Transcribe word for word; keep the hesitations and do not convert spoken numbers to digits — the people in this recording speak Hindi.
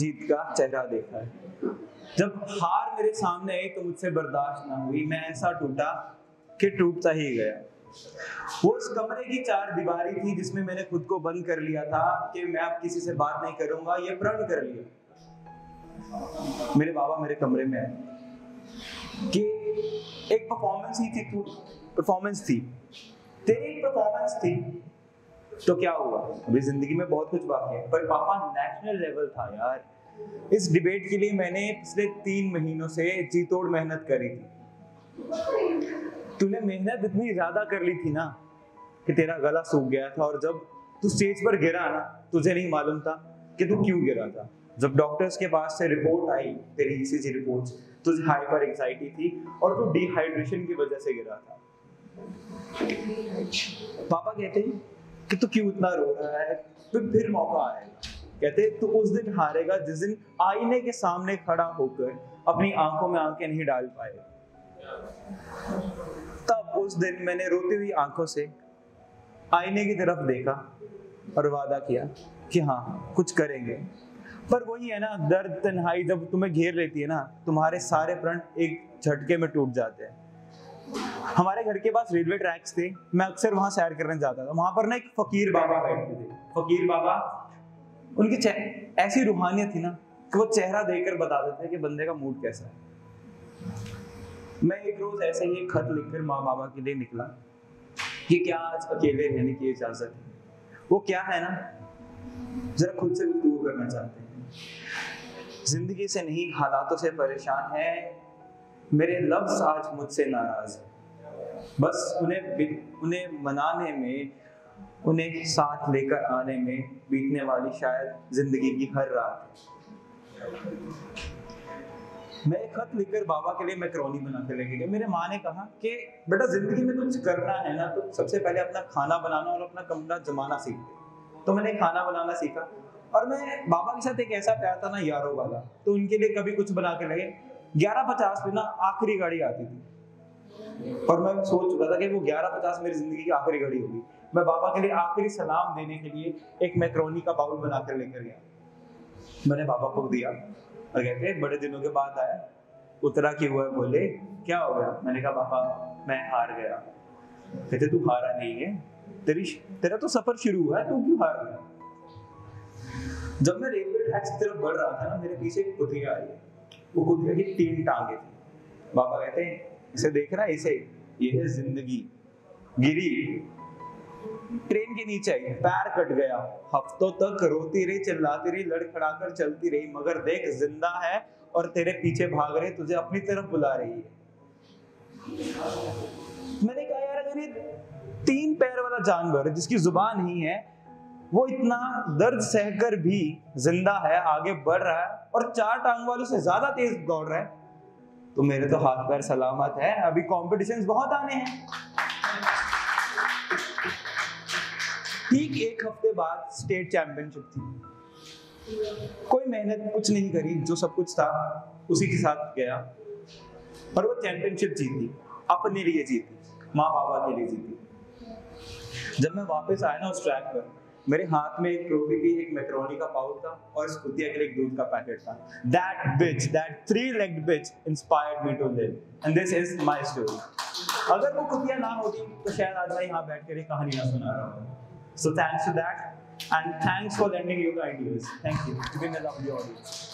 जीत का चेहरा देखा है। जब हार मेरे सामने आई तो मुझसे बर्दाश्त ना हुई, मैं ऐसा टूटा कि टूटता ही गया। वो उस कमरे की चार दीवारी थी जिसमें मैंने खुद को बंद कर लिया था कि मैं अब किसी से बात नहीं करूंगा, ये प्रण कर लिया। मेरे बाबा मेरे कमरे में आए कि एक परफॉर्मेंस ही थी, परफॉर्मेंस थी तेरी, परफॉर्मेंस थी तो क्या हुआ, अभी जिंदगी में बहुत कुछ बाकी है। पर पापा नेशनल लेवल था यार, इस डिबेट के लिए मैंने पिछले तीन महीनों से जीतोड़ मेहनत करी थी। तूने मेहनत इतनी ज्यादा कर ली थी ना कि तेरा गला सूख गया था, और जब तू स्टेज पर गिरा ना तुझे नहीं मालूम था कि तू क्यों गिरा था। जब डॉक्टर्स के पास से रिपोर्ट आई तेरी ईसीजी रिपोर्ट, तुझे हाइपर एंजाइटी थी और तू डिहाइड्रेशन की वजह से गिरा था। पापा कहते हैं कि तू क्यों इतना रो रहा है, फिर फिर मौका आएगा। कहते तू उस दिन हारेगा जिस दिन आईने के सामने खड़ा होकर अपनी आंखों में आंखें नहीं डाल पाए। तब उस दिन मैंने रोती हुई आंखों से आईने की तरफ देखा और वादा किया कि हाँ कुछ करेंगे। पर वही है ना, दर्द तन्हाई जब तुम्हें घेर लेती है ना, तुम्हारे सारे प्रण एक झटके में टूट जाते हैं। हमारे घर के पास रेलवे ट्रैक्स थे, मैं अक्सर वहां सैर करने जाता था। वहां पर ना एक फकीर बाबा बैठते थे। फकीर बाबा, उनकी ऐसी रूहानियत थी ना कि वो चेहरा देखकर बता देते थे कि बंदे का मूड कैसा है। मैं एक रोज ऐसे ही खत लिखकर माँ बाबा के लिए निकला कि क्या आज अकेले रहने की इजाजत है। वो क्या है ना, जरा खुद से गुफ्तगू करना चाहते हैं, जिंदगी से नहीं हालातों से परेशान है, मेरे लफ्ज आज मुझसे नाराज है। बस उन्हें उन्हें मनाने में, उन्हें साथ लेकर आने में बीतने वाली शायद जिंदगी की हर रात है। मैं एक खत लिखकर बाबा के लिए मैक्रोनी बनाकर लेके गया। मेरे माँ ने कहा कि बेटा जिंदगी में कुछ करना है ना तो सबसे पहले अपना खाना बनाना और अपना कमरा जमाना सीख दे। तो मैंने खाना बनाना सीखा, और मैं बाबा के साथ एक ऐसा प्यार था ना यारों वाला, तो उनके लिए कभी कुछ बना के लगे। ग्यारह पचास पे ना आखिरी गाड़ी आती थी, और मैं सोच चुका था कि वो ग्यारह पचास मेरी जिंदगी की आखिरी गाड़ी होगी। मैं बाबा के लिए आखिरी सलाम देने के लिए एक मैक्रोनी का बाउल बनाकर लेकर गया। मैंने बाबा को दिया और कहते बड़े दिनों के बाद आया, उतरा कि हुआ, बोले क्या हो गया। मैंने कहा पापा मैं हार गया। कहते तू हारा नहीं है, तेरी तेरा तो सफर शुरू हुआ है, तू क्यों हार गया। जब मैं रेलवे ट्रैक्स की तरफ बढ़ रहा था ना, मेरे पीछे एक कुतिया आई। वो कुतिया की तीन टांगे थी। बाबा कहते हैं इसे देख रहा है, इसे, ये है जिंदगी। गिरी ट्रेन के नीचे, पैर कट गया, हफ्तों तक रोती रही, चिल्लाती रही, लड़खड़ाकर चलती रही, मगर देख जिंदा है और तेरे पीछे भाग रही, तुझे अपनी तरफ बुला रही है। मैंने कहा यार अगर ये तीन पैर वाला जानवर जिसकी जुबान नहीं है वो इतना दर्द सहकर भी जिंदा है, आगे बढ़ रहा है, और चार टांग वालों से ज्यादा तेज दौड़ रहा है, तो मेरे तो हाथ पैर सलामत है, अभी कॉम्पिटिशन्स बहुत आने हैं। ठीक एक हफ्ते बाद स्टेट चैंपियनशिप थी। कोई मेहनत कुछ नहीं करी, जो सब कुछ था उसी के साथ गया, और वो चैंपियनशिप जीती, अपने लिए जीती, माँ बाबा के लिए जीती। जब मैं वापस आया ना उस ट्रैक पर, मेरे हाथ में एक ट्रॉफी थी, एक मैक्रोनी का पाउच था, और इस कुतिया के लिए एक दूध का पैकेट था। That bitch, that three-legged bitch inspired me to live, and this is my story. अगर वो कुतिया ना होती तो शायद आज मैं यहाँ बैठ कर ये कहानी ना सुना रहा हूँ। So thanks for that, and thanks for lending your ideas. Thank you. You been a lovely audience.